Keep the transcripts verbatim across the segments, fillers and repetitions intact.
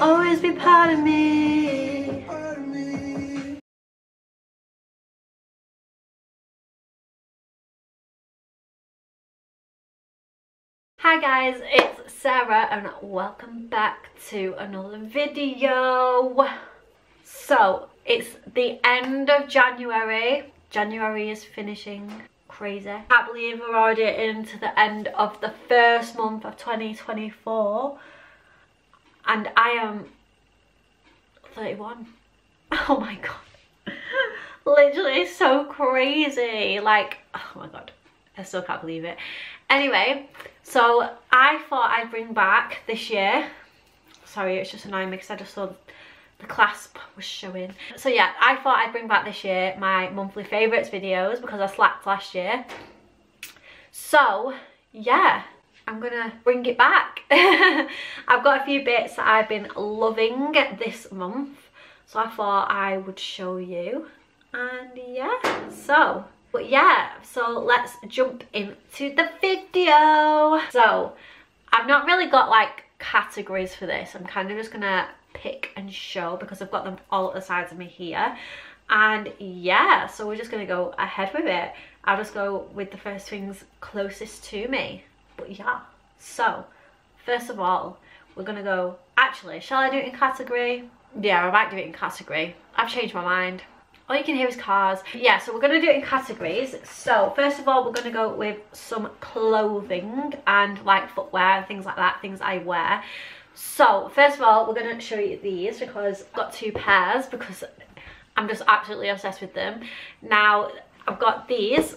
always be part of me. Hi guys, it's Sarah and welcome back to another video. So it's the end of January. January is finishing. Crazy. I can't believe we're already into the end of the first month of twenty twenty-four and I am thirty-one. Oh my god. Literally so crazy. Like, oh my god. I still can't believe it. Anyway, so I thought I'd bring back this year. Sorry, it's just annoying me because I just saw the clasp was showing. So yeah, I thought I'd bring back this year my monthly favourites videos because I slacked last year. So yeah, I'm gonna bring it back. I've got a few bits that I've been loving this month, so I thought I would show you. And yeah, so but yeah, so let's jump into the video. So I've not really got like categories for this. I'm kind of just gonna pick and show because I've got them all at the sides of me here. And yeah, so we're just gonna go ahead with it. I'll just go with the first things closest to me. But yeah, so first of all, we're gonna go, actually, shall I do it in category? Yeah, I might do it in category. I've changed my mind. All you can hear is cars. Yeah, so we're gonna do it in categories. So first of all, we're gonna go with some clothing and like footwear, things like that, things I wear. So first of all, we're going to show you these because I've got two pairs because I'm just absolutely obsessed with them. Now I've got these,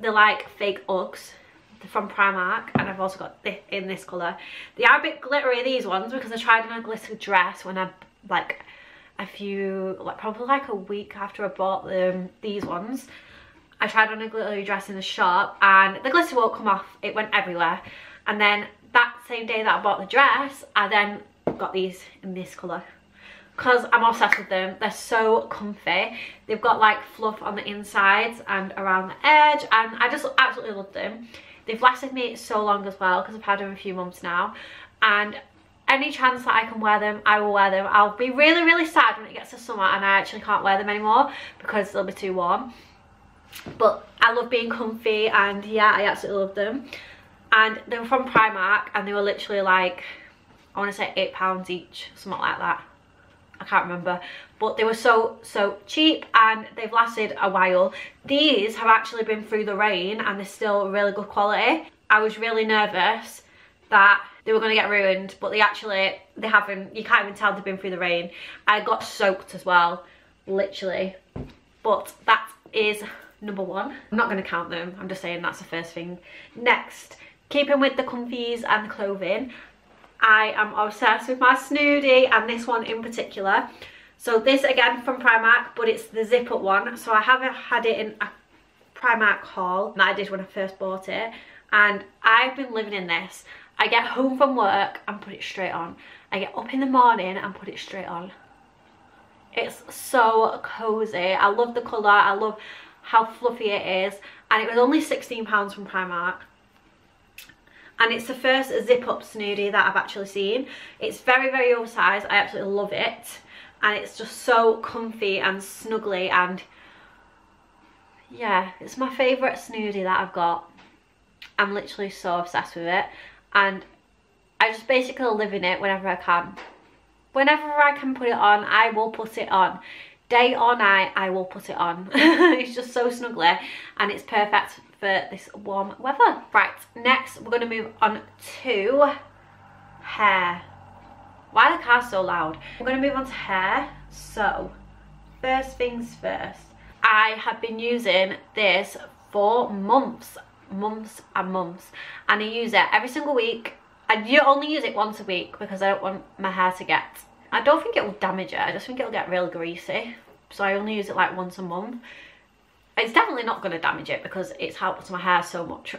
they're like fake Uggs, they're from Primark, and I've also got this in this colour. They are a bit glittery, these ones, because I tried on a glitter dress when I, like a few, like probably like a week after I bought them, these ones. I tried on a glittery dress in the shop and the glitter won't come off, it went everywhere. And then that same day that I bought the dress, I then got these in this colour because I'm obsessed with them. They're so comfy. They've got like fluff on the insides and around the edge, and I just absolutely love them. They've lasted me so long as well because I've had them a few months now, and any chance that I can wear them, I will wear them. I'll be really really sad when it gets to summer and I actually can't wear them anymore because they'll be too warm, but I love being comfy and yeah, I absolutely love them. And they were from Primark and they were literally like, I want to say eight pounds each, something like that. I can't remember. But they were so, so cheap and they've lasted a while. These have actually been through the rain and they're still really good quality. I was really nervous that they were going to get ruined, but they actually, they haven't. You can't even tell they've been through the rain. I got soaked as well, literally. But that is number one. I'm not going to count them. I'm just saying that's the first thing. Next. Keeping with the comfies and the clothing, I am obsessed with my Snoodie and this one in particular. So this again from Primark, but it's the zip up one. So I haven't had it in a Primark haul that I did when I first bought it, and I've been living in this. I get home from work and put it straight on. I get up in the morning and put it straight on. It's so cozy. I love the colour. I love how fluffy it is, and it was only sixteen pounds from Primark. And it's the first zip-up Snoodie that I've actually seen. It's very, very oversized. I absolutely love it. And it's just so comfy and snuggly. And yeah, it's my favourite Snoodie that I've got. I'm literally so obsessed with it. And I just basically live in it whenever I can. Whenever I can put it on, I will put it on. Day or night, I will put it on. It's just so snuggly. And it's perfect for this warm weather. Right, next we're going to move on to hair. Why are the cars so loud? We're going to move on to hair. So first things first, I have been using this for months months and months, and I use it every single week. I do only use it once a week because I don't want my hair to get, I don't think it will damage it, I just think it'll get real greasy, so I only use it like once a month. It's definitely not going to damage it because it's helped my hair so much.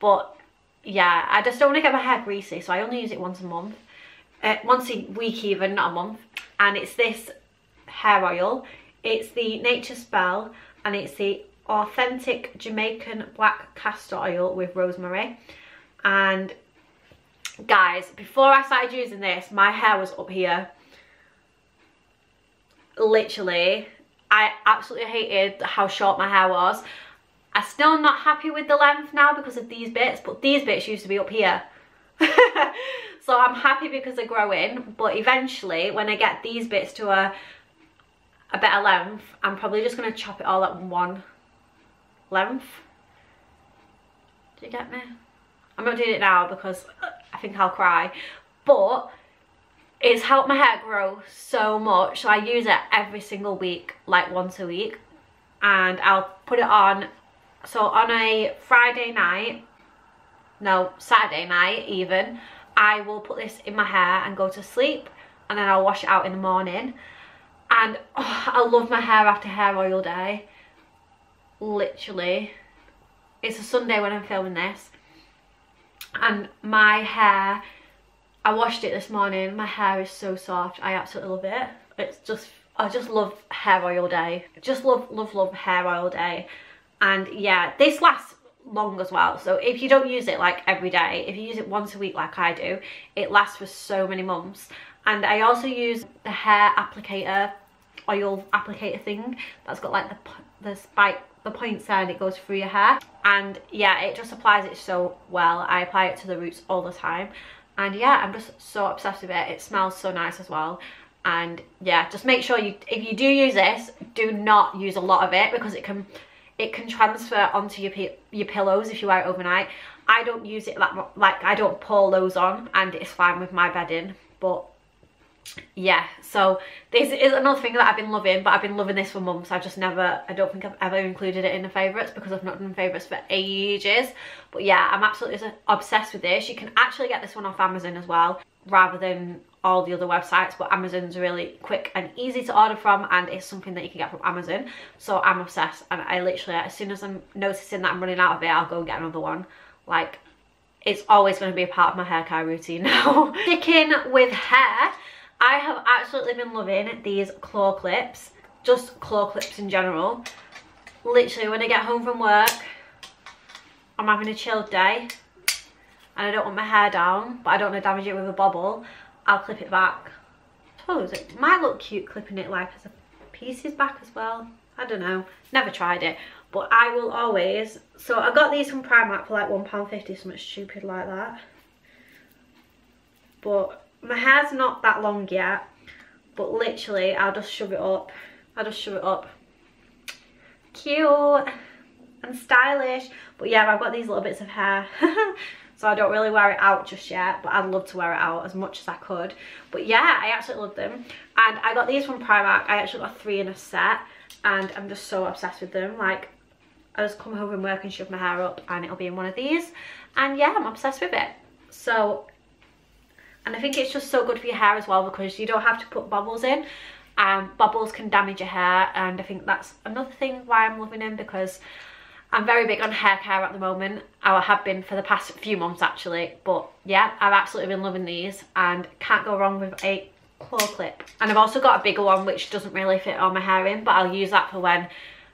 But yeah, I just don't want to get my hair greasy, so I only use it once a month. Uh, once a week even, not a month. And it's this hair oil. It's the Nature Spell and it's the authentic Jamaican black castor oil with rosemary. And Guys, before I started using this, my hair was up here. Literally, I absolutely hated how short my hair was. I'm still not happy with the length now because of these bits, but these bits used to be up here. So I'm happy because they're growing, but eventually when I get these bits to a a better length, I'm probably just going to chop it all at one length. Do you get me? I'm not doing it now because I think I'll cry, but it's helped my hair grow so much. So I use it every single week, like once a week, and I'll put it on. So on a Friday night, no, Saturday night even, I will put this in my hair and go to sleep, and then I'll wash it out in the morning. And oh, I love my hair after hair oil day. Literally. It's a Sunday when I'm filming this. And my hair, I washed it this morning. My hair is so soft. I absolutely love it. It's just, I just love hair oil day. Just love, love, love hair oil day. And yeah, this lasts long as well. So if you don't use it like every day, if you use it once a week like I do, it lasts for so many months. And I also use the hair applicator, oil applicator thing that's got like the, the spike, the points there, and it goes through your hair. And yeah, it just applies it so well. I apply it to the roots all the time. And yeah, I'm just so obsessed with it. It smells so nice as well. And yeah, just make sure you, if you do use this, do not use a lot of it because it can It can transfer onto your your pillows if you wear it overnight. I don't use it that much, like I don't pull those on, and it's fine with my bedding. But yeah, so this is another thing that I've been loving, but I've been loving this for months. I've just never, I don't think I've ever included it in the favourites because I've not done favourites for ages. But yeah, I'm absolutely obsessed with this. You can actually get this one off Amazon as well, rather than all the other websites, but Amazon's really quick and easy to order from, and it's something that you can get from Amazon. So I'm obsessed, and I literally, as soon as I'm noticing that I'm running out of it, I'll go and get another one. Like, it's always going to be a part of my hair care routine now. Sticking with hair, I have absolutely been loving these claw clips, just claw clips in general. Literally, when I get home from work, I'm having a chilled day and I don't want my hair down, but I don't want to damage it with a bobble. I'll clip it back. I suppose it might look cute clipping it like as a pieces back as well. I don't know, never tried it, but I will always. So I got these from Primark for like one pound fifty, something stupid like that. But my hair's not that long yet, but literally I'll just shove it up. I'll just shove it up. Cute and stylish. But yeah, I've got these little bits of hair. So I don't really wear it out just yet, but I'd love to wear it out as much as I could. But yeah, I absolutely love them. And I got these from Primark. I actually got three in a set, and I'm just so obsessed with them. Like, I just come home from work and shove my hair up and it'll be in one of these. And yeah, I'm obsessed with it. So, and I think it's just so good for your hair as well because you don't have to put bobbles in. Um, bobbles can damage your hair, and I think that's another thing why I'm loving them, because I'm very big on hair care at the moment. I have been for the past few months actually, but yeah, I've absolutely been loving these and can't go wrong with a claw clip. And I've also got a bigger one which doesn't really fit all my hair in, but I'll use that for when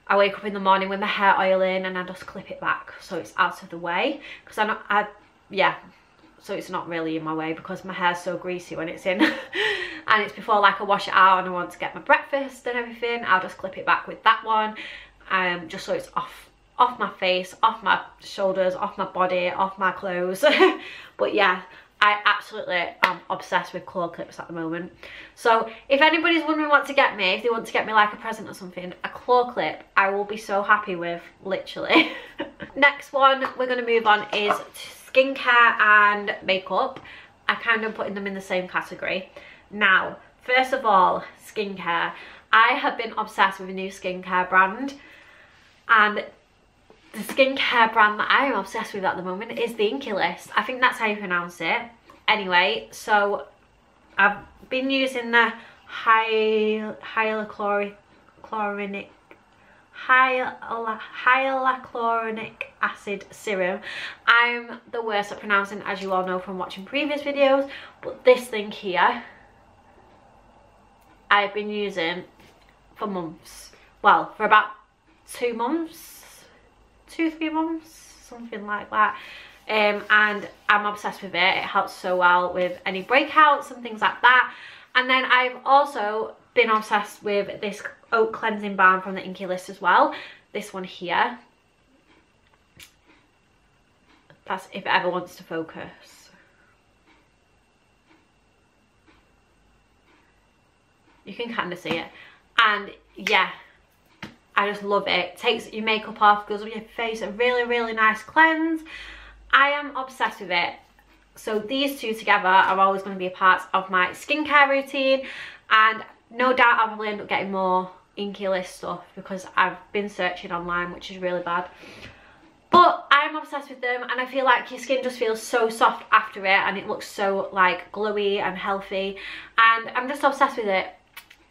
I wake up in the morning with my hair oil in, and I just clip it back so it's out of the way, because I'm not, I, yeah, so it's not really in my way because my hair's so greasy when it's in. And it's before like I wash it out and I want to get my breakfast and everything, I'll just clip it back with that one, um, just so it's off. Off my face, off my shoulders, off my body, off my clothes. But yeah, I absolutely am obsessed with claw clips at the moment. So if anybody's wondering what to get me, if they want to get me like a present or something, a claw clip, I will be so happy with, literally. Next one we're going to move on is skincare and makeup. I kind of putting them in the same category. Now, first of all, skincare. I have been obsessed with a new skincare brand, and the skincare brand that I'm obsessed with at the moment is the Inkey List. I think that's how you pronounce it. Anyway, so I've been using the hyal hyaluronic hyal hyaluronic acid serum. I'm the worst at pronouncing, as you all know from watching previous videos, but this thing here I've been using for months. Well, for about two months. two three months, something like that. um, and I'm obsessed with it. It helps so well with any breakouts and things like that. And then I've also been obsessed with this oat cleansing balm from the Inkey List as well. This one here. That's if it ever wants to focus. You can kind of see it. And yeah, I just love it. Takes your makeup off, goes on your face, a really, really nice cleanse. I am obsessed with it. So these two together are always going to be a part of my skincare routine. And no doubt I'll probably end up getting more Inkey List stuff because I've been searching online, which is really bad. But I'm obsessed with them, and I feel like your skin just feels so soft after it, and it looks so like glowy and healthy, and I'm just obsessed with it.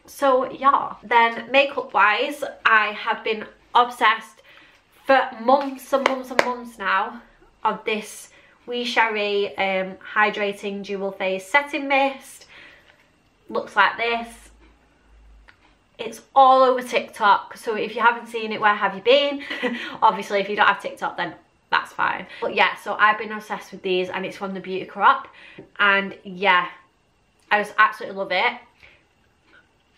So yeah. Then makeup wise, I have been obsessed for months and months and months now of this We Sharee um, hydrating dual face setting mist. Looks like this. It's all over TikTok, so if you haven't seen it, where have you been? Obviously if you don't have TikTok, then that's fine. But yeah, so I've been obsessed with these, and it's from the Beauty Crop, and yeah, I just absolutely love it,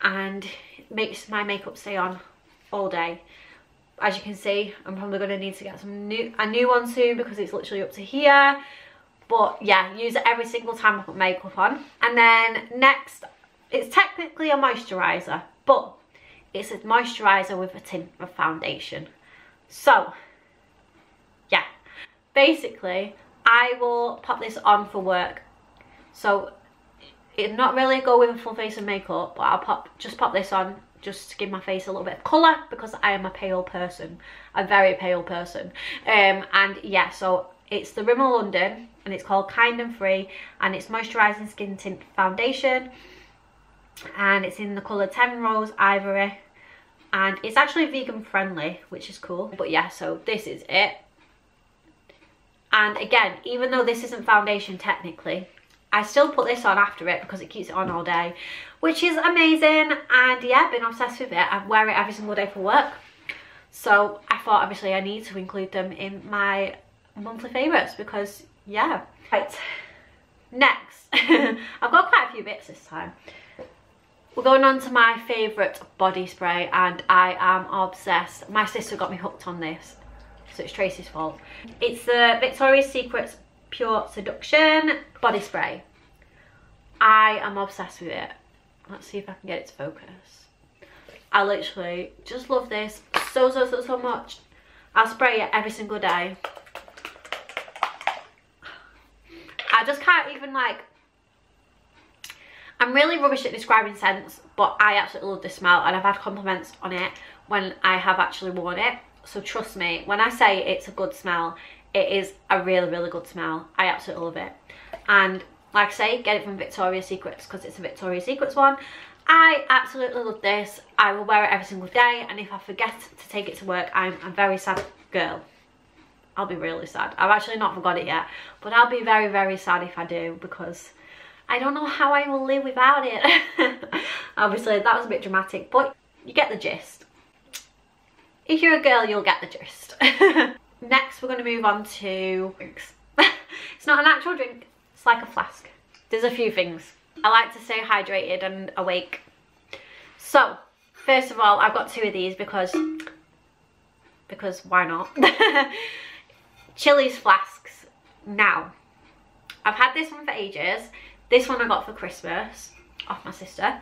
and it makes my makeup stay on all day. As you can see, I'm probably going to need to get some new a new one soon because it's literally up to here. But yeah, use it every single time I put makeup on. And then next, it's technically a moisturiser, but it's a moisturiser with a tint of foundation. So yeah, basically I will pop this on for work. So it's not really go with a full face of makeup, but I'll pop just pop this on just to give my face a little bit of colour because I am a pale person, a very pale person. Um, and yeah, so it's the Rimmel London, and it's called Kind and Free, and it's moisturising skin tint foundation, and it's in the colour ten rose ivory, and it's actually vegan friendly, which is cool. But yeah, so this is it. And again, even though this isn't foundation technically, I still put this on after it because it keeps it on all day, which is amazing. And yeah, I've been obsessed with it. I wear it every single day for work, so I thought obviously I need to include them in my monthly favourites because yeah. Right, next. I've got quite a few bits this time. We're going on to my favourite body spray, and I am obsessed. My sister got me hooked on this, so it's Tracy's fault. It's the Victoria's Secret Pure Seduction body spray. I am obsessed with it. Let's see if I can get it to focus. I literally just love this so so so so much. I'll spray it every single day. I just can't even, like, I'm really rubbish at describing scents, but I absolutely love this smell, and I've had compliments on it when I have actually worn it, so trust me when I say it's a good smell. It is a really, really good smell. I absolutely love it. And like I say, get it from Victoria's Secret because it's a Victoria's Secret one. I absolutely love this. I will wear it every single day, and if I forget to take it to work, I'm a very sad girl. I'll be really sad. I've actually not forgot it yet, but I'll be very, very sad if I do because I don't know how I will live without it. Obviously, that was a bit dramatic, but you get the gist. If you're a girl, you'll get the gist. Next, we're going to move on to drinks. It's not an actual drink, it's like a flask. There's a few things. I like to stay hydrated and awake. So, first of all, I've got two of these because... because why not? Chili's flasks. Now, I've had this one for ages. This one I got for Christmas off my sister.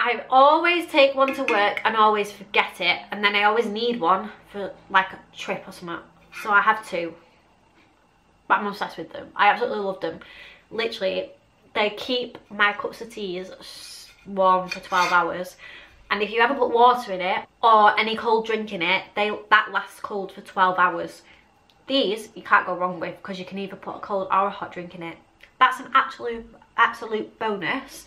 I always take one to work and always forget it, and then I always need one for like a trip or something, so I have two. But I'm obsessed with them. I absolutely love them. Literally, they keep my cups of teas warm for twelve hours, and if you ever put water in it or any cold drink in it, they that lasts cold for twelve hours. These you can't go wrong with because you can either put a cold or a hot drink in it. That's an absolute absolute bonus.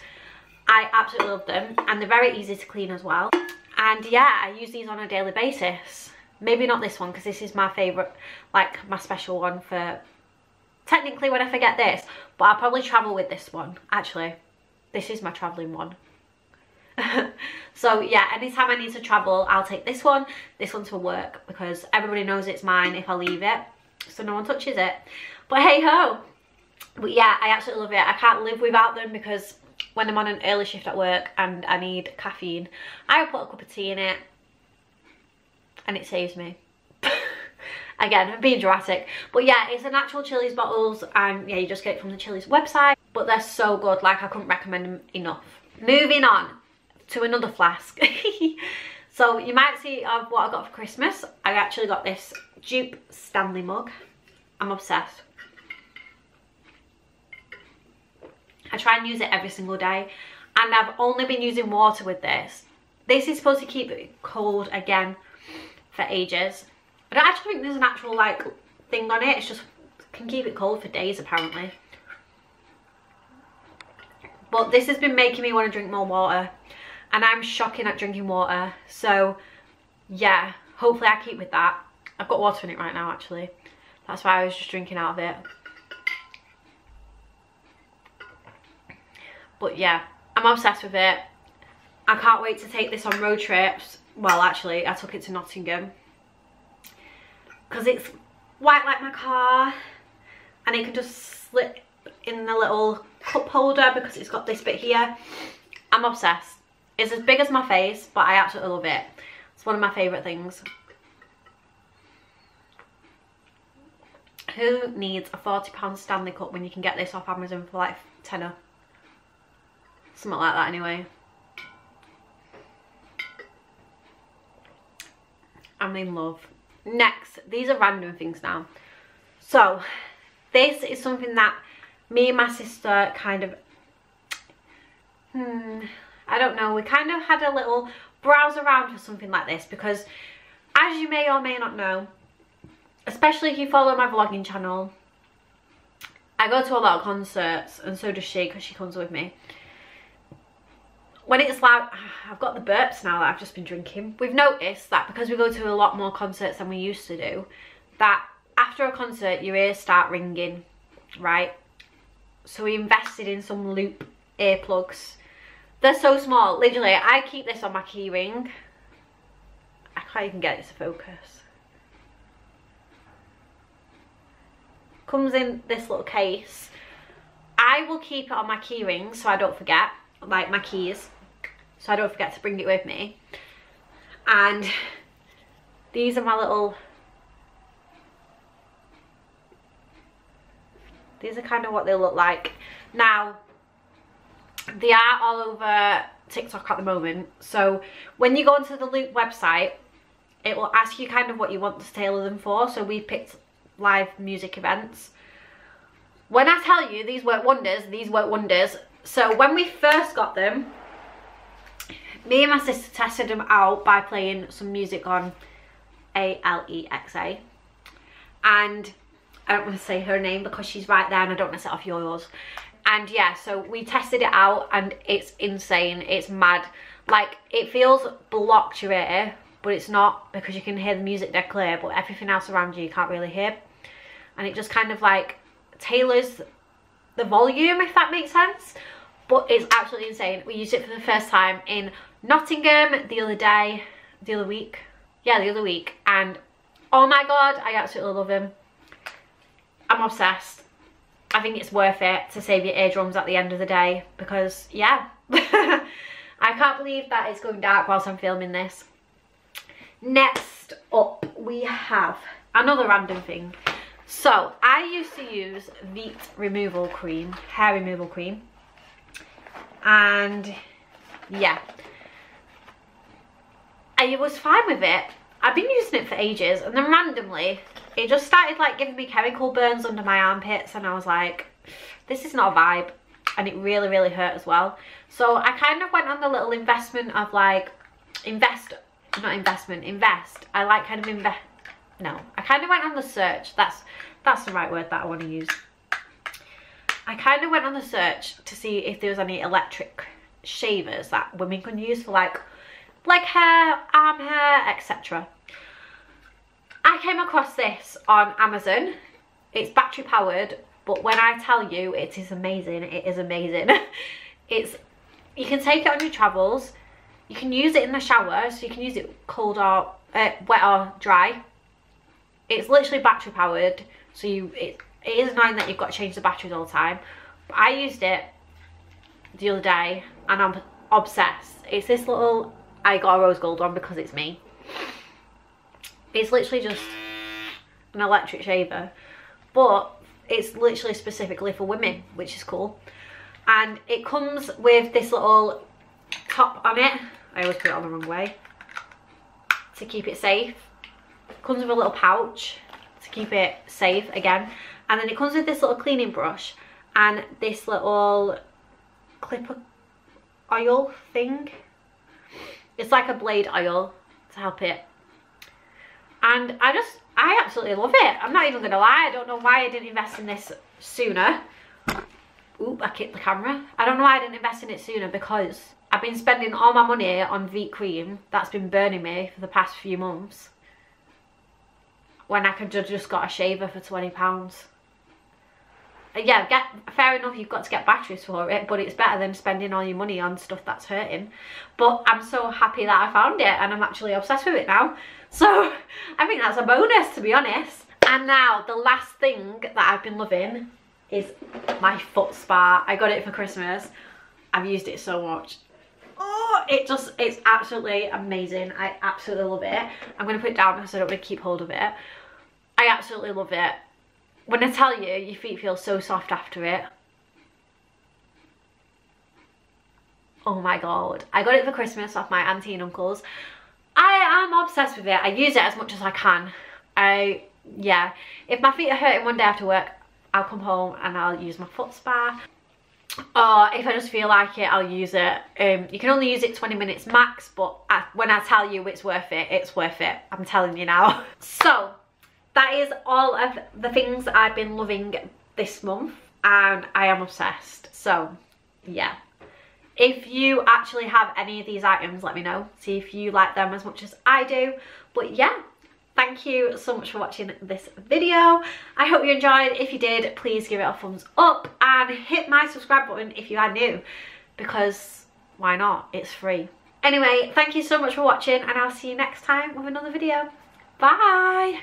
I absolutely love them, and they're very easy to clean as well. And yeah, I use these on a daily basis. Maybe not this one because this is my favourite, like my special one for technically when I forget this, but I'll probably travel with this one. Actually, this is my travelling one. So yeah, anytime I need to travel, I'll take this one. This one's for work because everybody knows it's mine if I leave it, so no one touches it. But hey ho. But yeah, I absolutely love it. I can't live without them because when I'm on an early shift at work and I need caffeine, I put a cup of tea in it and it saves me. Again, I'm being dramatic. But yeah, it's the natural Chili's bottles, and yeah, you just get it from the Chili's website. But they're so good, like I couldn't recommend them enough. Moving on to another flask. So you might see of what I got for Christmas. I actually got this dupe Stanley mug. I'm obsessed. I try and use it every single day, and I've only been using water with this. This is supposed to keep it cold again for ages. I don't actually think there's an actual like thing on it. It's just can keep it cold for days apparently. But this has been making me want to drink more water, and I'm shocking at drinking water. So yeah, hopefully I keep with that. I've got water in it right now actually. That's why I was just drinking out of it. But yeah, I'm obsessed with it. I can't wait to take this on road trips. Well, actually, I took it to Nottingham. Because it's white like my car. And it can just slip in the little cup holder because it's got this bit here. I'm obsessed. It's as big as my face, but I absolutely love it. It's one of my favourite things. Who needs a forty pound Stanley cup when you can get this off Amazon for like tenner? Something like that anyway. I'm in love. Next, these are random things now. So this is something that me and my sister kind of, hmm, I don't know, we kind of had a little browse around for something like this because as you may or may not know, especially if you follow my vlogging channel, I go to a lot of concerts, and so does she because she comes with me. When it's loud, I've got the burps now that I've just been drinking. We've noticed that because we go to a lot more concerts than we used to do, that after a concert, your ears start ringing, right? So we invested in some Loop earplugs. They're so small. Literally, I keep this on my key ring. I can't even get it to focus. Comes in this little case. I will keep it on my key ring so I don't forget. Like my keys, so I don't forget to bring it with me. And these are my little, these are kind of what they look like now. They are all over TikTok at the moment, so when you go onto the Loop website, it will ask you kind of what you want to tailor them for. So we picked live music events. When I tell you these work wonders, these work wonders. So when we first got them, me and my sister tested them out by playing some music on A L E X A. And I don't want to say her name because she's right there and I don't want to set off yours. And yeah, so we tested it out and it's insane. It's mad. Like, it feels blocked your ear, but it's not because you can hear the music dead clear, but everything else around you you can't really hear. And it just kind of like tailors the volume, if that makes sense. But it's absolutely insane. We used it for the first time in Nottingham the other day the other week yeah the other week and oh my god, I absolutely love them. I'm obsessed. I think it's worth it to save your eardrums at the end of the day because yeah. I can't believe that it's going dark whilst I'm filming this. Next up we have another random thing. So, I used to use Veet removal cream, hair removal cream, and yeah, I was fine with it. I've been using it for ages, and then randomly, it just started like giving me chemical burns under my armpits, and I was like, this is not a vibe, and it really, really hurt as well. So, I kind of went on the little investment of like, invest, not investment, invest, I like kind of invest. No, I kind of went on the search. That's that's the right word that I want to use. I kind of went on the search to see if there was any electric shavers that women can use for like leg hair, arm hair, et cetera. I came across this on Amazon. It's battery powered, but when I tell you, it is amazing. It is amazing. It's you can take it on your travels. You can use it in the shower, so you can use it cold or uh, wet or dry. It's literally battery powered, so you it, it is annoying that you've got to change the batteries all the time. But I used it the other day and I'm obsessed. It's this little, I got a rose gold one because it's me. It's literally just an electric shaver, but it's literally specifically for women, which is cool. And it comes with this little top on it. I always put it on the wrong way to keep it safe. It comes with a little pouch to keep it safe again, and then it comes with this little cleaning brush and this little clip oil thing. It's like a blade oil to help it. And I just, I absolutely love it. I'm not even gonna lie, I don't know why I didn't invest in this sooner. Oop, I kicked the camera. I don't know why I didn't invest in it sooner, because I've been spending all my money on Veet cream that's been burning me for the past few months, when I could have just got a shaver for twenty pounds. Yeah, get, fair enough, you've got to get batteries for it, but it's better than spending all your money on stuff that's hurting. But I'm so happy that I found it, and I'm actually obsessed with it now. So I think that's a bonus, to be honest. And now the last thing that I've been loving is my foot spa. I got it for Christmas. I've used it so much. Oh, it just, it's absolutely amazing. I absolutely love it. I'm going to put it down because I don't want to keep hold of it. I absolutely love it. When I tell you, your feet feel so soft after it. Oh my god. I got it for Christmas off my auntie and uncles. I am obsessed with it. I use it as much as I can. I, yeah. If my feet are hurting one day after work, I'll come home and I'll use my foot spa. Or if I just feel like it, I'll use it. Um, you can only use it twenty minutes max, but I, when I tell you it's worth it, it's worth it. I'm telling you now. So, that is all of the things that I've been loving this month, and I am obsessed. So, yeah. If you actually have any of these items, let me know. See if you like them as much as I do. But yeah, thank you so much for watching this video. I hope you enjoyed. If you did, please give it a thumbs up and hit my subscribe button if you are new, because why not? It's free. Anyway, thank you so much for watching, and I'll see you next time with another video. Bye!